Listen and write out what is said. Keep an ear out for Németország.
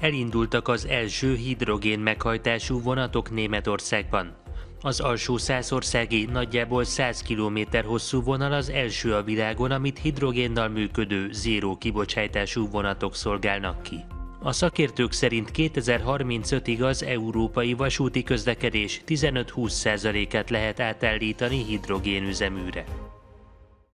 Elindultak az első hidrogén meghajtású vonatok Németországban. Az alsó-szászországi, nagyjából 100 km hosszú vonal az első a világon, amit hidrogénnal működő, zéró kibocsátású vonatok szolgálnak ki. A szakértők szerint 2035-ig az európai vasúti közlekedés 15-20%-át lehet átállítani hidrogénüzeműre.